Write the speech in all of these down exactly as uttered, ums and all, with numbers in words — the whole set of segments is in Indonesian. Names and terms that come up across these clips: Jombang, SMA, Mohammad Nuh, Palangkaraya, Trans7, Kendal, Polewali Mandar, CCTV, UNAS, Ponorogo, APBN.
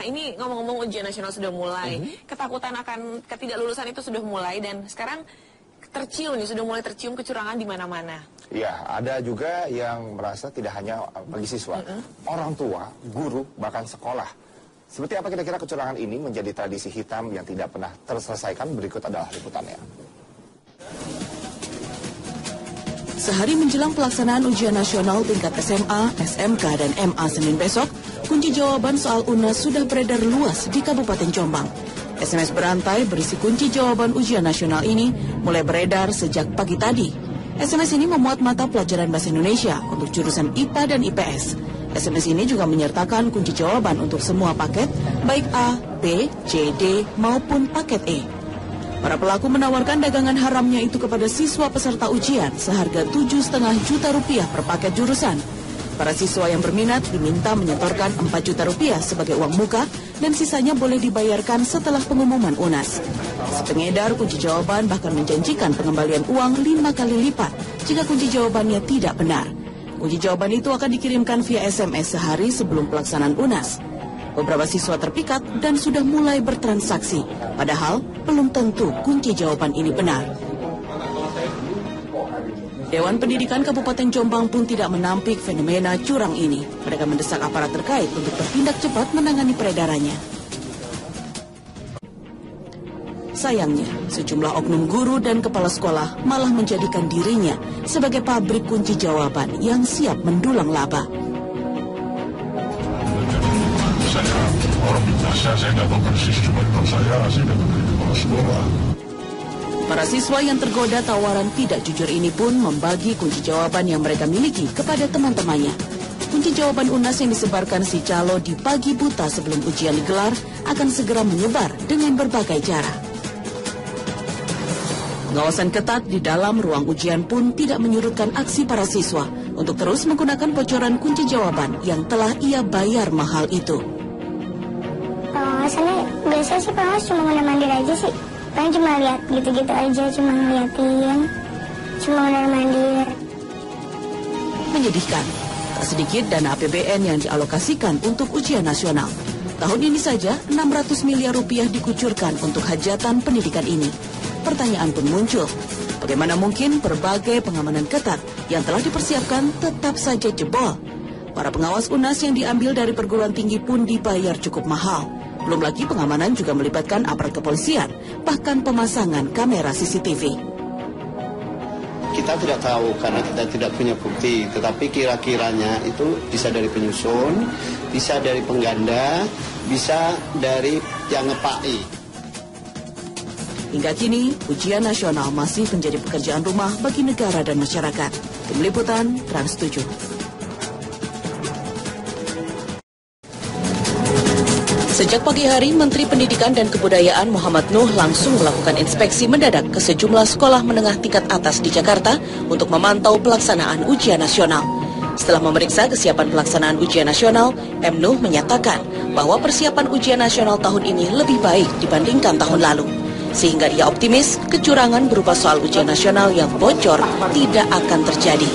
Ini ngomong-ngomong ujian nasional sudah mulai, mm-hmm. ketakutan akan ketidaklulusan itu sudah mulai, dan sekarang tercium nih, sudah mulai tercium kecurangan di mana-mana. Ya, ada juga yang merasa tidak hanya bagi siswa, mm-hmm. orang tua, guru, bahkan sekolah. Seperti apa kira-kira kecurangan ini menjadi tradisi hitam yang tidak pernah terselesaikan? Berikut adalah liputannya. Sehari menjelang pelaksanaan ujian nasional tingkat S M A, S M K, dan M A Senin besok, kunci jawaban soal UNAS sudah beredar luas di Kabupaten Jombang. S M S berantai berisi kunci jawaban ujian nasional ini mulai beredar sejak pagi tadi. S M S ini memuat mata pelajaran Bahasa Indonesia untuk jurusan I P A dan I P S. S M S ini juga menyertakan kunci jawaban untuk semua paket, baik A, B, C, D, maupun paket E. Para pelaku menawarkan dagangan haramnya itu kepada siswa peserta ujian seharga tujuh koma lima juta rupiah per paket jurusan. Para siswa yang berminat diminta menyetorkan empat juta rupiah sebagai uang muka dan sisanya boleh dibayarkan setelah pengumuman UNAS. Si pengedar kunci jawaban bahkan menjanjikan pengembalian uang lima kali lipat jika kunci jawabannya tidak benar. Kunci jawaban itu akan dikirimkan via S M S sehari sebelum pelaksanaan UNAS. Beberapa siswa terpikat dan sudah mulai bertransaksi, padahal belum tentu kunci jawaban ini benar. Dewan Pendidikan Kabupaten Jombang pun tidak menampik fenomena curang ini. Mereka mendesak aparat terkait untuk bertindak cepat menangani peredarannya. Sayangnya, sejumlah oknum guru dan kepala sekolah malah menjadikan dirinya sebagai pabrik kunci jawaban yang siap mendulang laba. Para siswa yang tergoda tawaran tidak jujur ini pun membagi kunci jawaban yang mereka miliki kepada teman-temannya. Kunci jawaban UNAS yang disebarkan si calo di pagi buta sebelum ujian digelar akan segera menyebar dengan berbagai cara. Pengawasan ketat di dalam ruang ujian pun tidak menyurutkan aksi para siswa untuk terus menggunakan bocoran kunci jawaban yang telah ia bayar mahal itu. Pengawasannya biasanya sih pengawas cuma mandir-mandir aja sih, paling cuma lihat gitu-gitu aja, cuma ngeliatin, cuma mandir-mandir. Menyedihkan, tak sedikit dana A P B N yang dialokasikan untuk ujian nasional. Tahun ini saja enam ratus miliar rupiah dikucurkan untuk hajatan pendidikan ini. Pertanyaan pun muncul, bagaimana mungkin berbagai pengamanan ketat yang telah dipersiapkan tetap saja jebol? Para pengawas UNAS yang diambil dari perguruan tinggi pun dibayar cukup mahal. Belum lagi pengamanan juga melibatkan aparat kepolisian, bahkan pemasangan kamera C C T V. Kita tidak tahu karena kita tidak punya bukti, tetapi kira-kiranya itu bisa dari penyusun, bisa dari pengganda, bisa dari yang ngepai. Hingga kini, ujian nasional masih menjadi pekerjaan rumah bagi negara dan masyarakat. Tim Liputan, Trans tujuh. Sejak pagi hari, Menteri Pendidikan dan Kebudayaan Mohammad Nuh langsung melakukan inspeksi mendadak ke sejumlah sekolah menengah tingkat atas di Jakarta untuk memantau pelaksanaan ujian nasional. Setelah memeriksa kesiapan pelaksanaan ujian nasional, M. Nuh menyatakan bahwa persiapan ujian nasional tahun ini lebih baik dibandingkan tahun lalu. Sehingga ia optimis kecurangan berupa soal ujian nasional yang bocor tidak akan terjadi.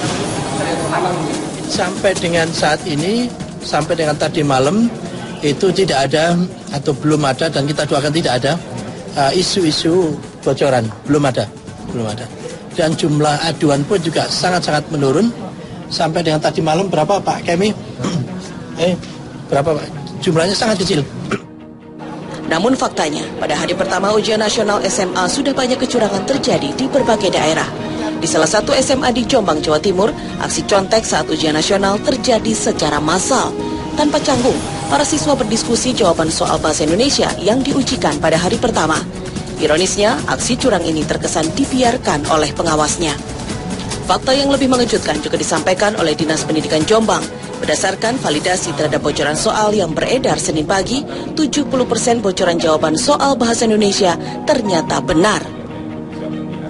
Sampai dengan saat ini, sampai dengan tadi malam, itu tidak ada atau belum ada, dan kita doakan tidak ada isu-isu uh, bocoran, belum ada, belum ada. Dan jumlah aduan pun juga sangat-sangat menurun. Sampai dengan tadi malam berapa Pak Kemi? eh berapa Pak? Jumlahnya sangat kecil. Namun faktanya pada hari pertama ujian nasional S M A sudah banyak kecurangan terjadi di berbagai daerah. Di salah satu S M A di Jombang, Jawa Timur, aksi contek saat ujian nasional terjadi secara massal. Tanpa canggung, para siswa berdiskusi jawaban soal Bahasa Indonesia yang diujikan pada hari pertama. Ironisnya, aksi curang ini terkesan dibiarkan oleh pengawasnya. Fakta yang lebih mengejutkan juga disampaikan oleh Dinas Pendidikan Jombang. Berdasarkan validasi terhadap bocoran soal yang beredar Senin pagi, tujuh puluh persen bocoran jawaban soal Bahasa Indonesia ternyata benar.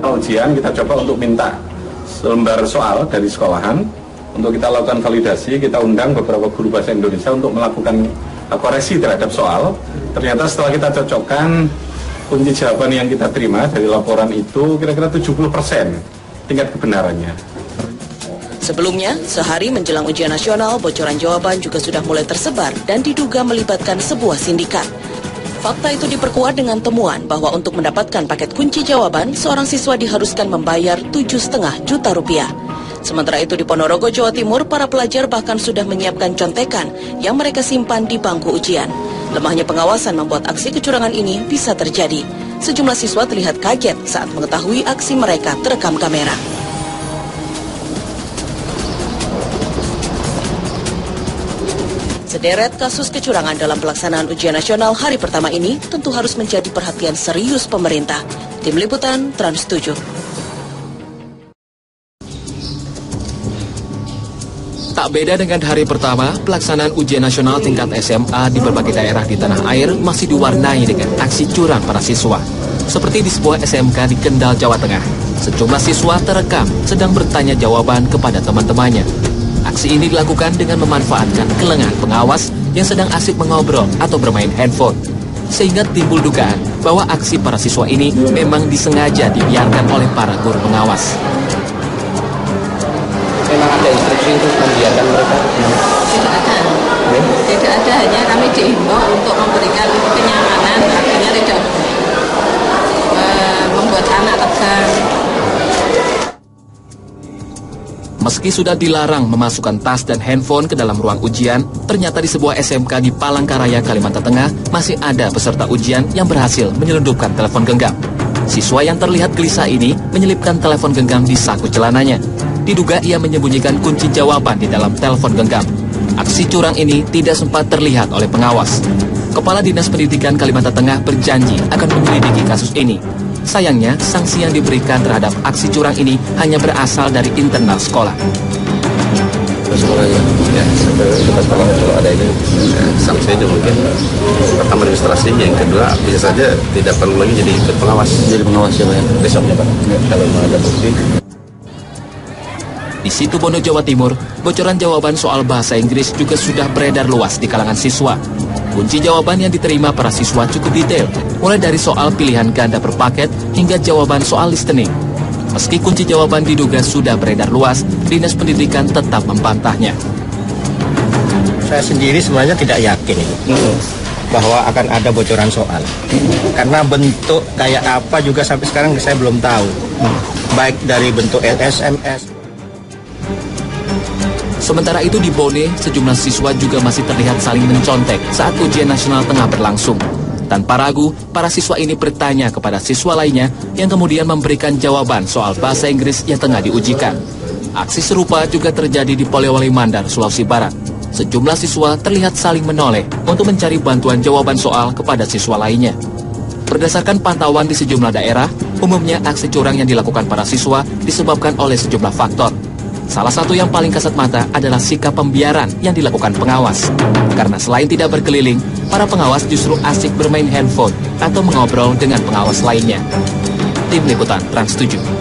Ujian kita coba untuk minta selembar soal dari sekolahan. Untuk kita lakukan validasi, kita undang beberapa guru bahasa Indonesia untuk melakukan koreksi terhadap soal. Ternyata setelah kita cocokkan kunci jawaban yang kita terima dari laporan itu, kira-kira tujuh puluh persen tingkat kebenarannya. Sebelumnya, sehari menjelang ujian nasional, bocoran jawaban juga sudah mulai tersebar dan diduga melibatkan sebuah sindikat. Fakta itu diperkuat dengan temuan bahwa untuk mendapatkan paket kunci jawaban, seorang siswa diharuskan membayar tujuh koma lima juta rupiah. Sementara itu di Ponorogo, Jawa Timur, para pelajar bahkan sudah menyiapkan contekan yang mereka simpan di bangku ujian. Lemahnya pengawasan membuat aksi kecurangan ini bisa terjadi. Sejumlah siswa terlihat kaget saat mengetahui aksi mereka terekam kamera. Sederet kasus kecurangan dalam pelaksanaan ujian nasional hari pertama ini tentu harus menjadi perhatian serius pemerintah. Tim Liputan Trans tujuh. Tak beda dengan hari pertama, pelaksanaan ujian nasional tingkat S M A di berbagai daerah di tanah air masih diwarnai dengan aksi curang para siswa. Seperti di sebuah S M K di Kendal, Jawa Tengah, sejumlah siswa terekam sedang bertanya jawaban kepada teman-temannya. Aksi ini dilakukan dengan memanfaatkan kelengahan pengawas yang sedang asik mengobrol atau bermain handphone. Sehingga timbul dugaan bahwa aksi para siswa ini memang disengaja dibiarkan oleh para guru pengawas. Memang ada instruksi untuk membiarkan mereka? Tidak ada. Ya? Tidak ada, hanya kami diimbau untuk memberikan kenyamanan, artinya tidak uh, membuat anak tegang. Meski sudah dilarang memasukkan tas dan handphone ke dalam ruang ujian, ternyata di sebuah S M K di Palangkaraya, Kalimantan Tengah, masih ada peserta ujian yang berhasil menyelundupkan telepon genggam. Siswa yang terlihat gelisah ini menyelipkan telepon genggam di saku celananya. Diduga ia menyembunyikan kunci jawaban di dalam telepon genggam. Aksi curang ini tidak sempat terlihat oleh pengawas. Kepala Dinas Pendidikan Kalimantan Tengah berjanji akan menyelidiki kasus ini. Sayangnya, sanksi yang diberikan terhadap aksi curang ini hanya berasal dari internal sekolah. Sekolah ya, sekolah kalau ada ini sanksinya mungkin pertama administrasinya, yang kedua bisa saja tidak perlu lagi jadi ikut pengawas. Jadi pengawas ya Pak? Besoknya Pak, kalau ada bukti. Di situ Bondo, Jawa Timur, bocoran jawaban soal bahasa Inggris juga sudah beredar luas di kalangan siswa. Kunci jawaban yang diterima para siswa cukup detail, mulai dari soal pilihan ganda berpaket hingga jawaban soal listening. Meski kunci jawaban diduga sudah beredar luas, Dinas Pendidikan tetap membantahnya. Saya sendiri sebenarnya tidak yakin hmm. bahwa akan ada bocoran soal. Hmm. Karena bentuk kayak apa juga sampai sekarang saya belum tahu. Hmm. Baik dari bentuk S M S. Sementara itu di Bone, sejumlah siswa juga masih terlihat saling mencontek saat ujian nasional tengah berlangsung. Tanpa ragu, para siswa ini bertanya kepada siswa lainnya yang kemudian memberikan jawaban soal bahasa Inggris yang tengah diujikan. Aksi serupa juga terjadi di Polewali Mandar, Sulawesi Barat. Sejumlah siswa terlihat saling menoleh untuk mencari bantuan jawaban soal kepada siswa lainnya. Berdasarkan pantauan di sejumlah daerah, umumnya aksi curang yang dilakukan para siswa disebabkan oleh sejumlah faktor. Salah satu yang paling kasat mata adalah sikap pembiaran yang dilakukan pengawas. Karena selain tidak berkeliling, para pengawas justru asik bermain handphone atau mengobrol dengan pengawas lainnya. Tim Liputan Trans tujuh.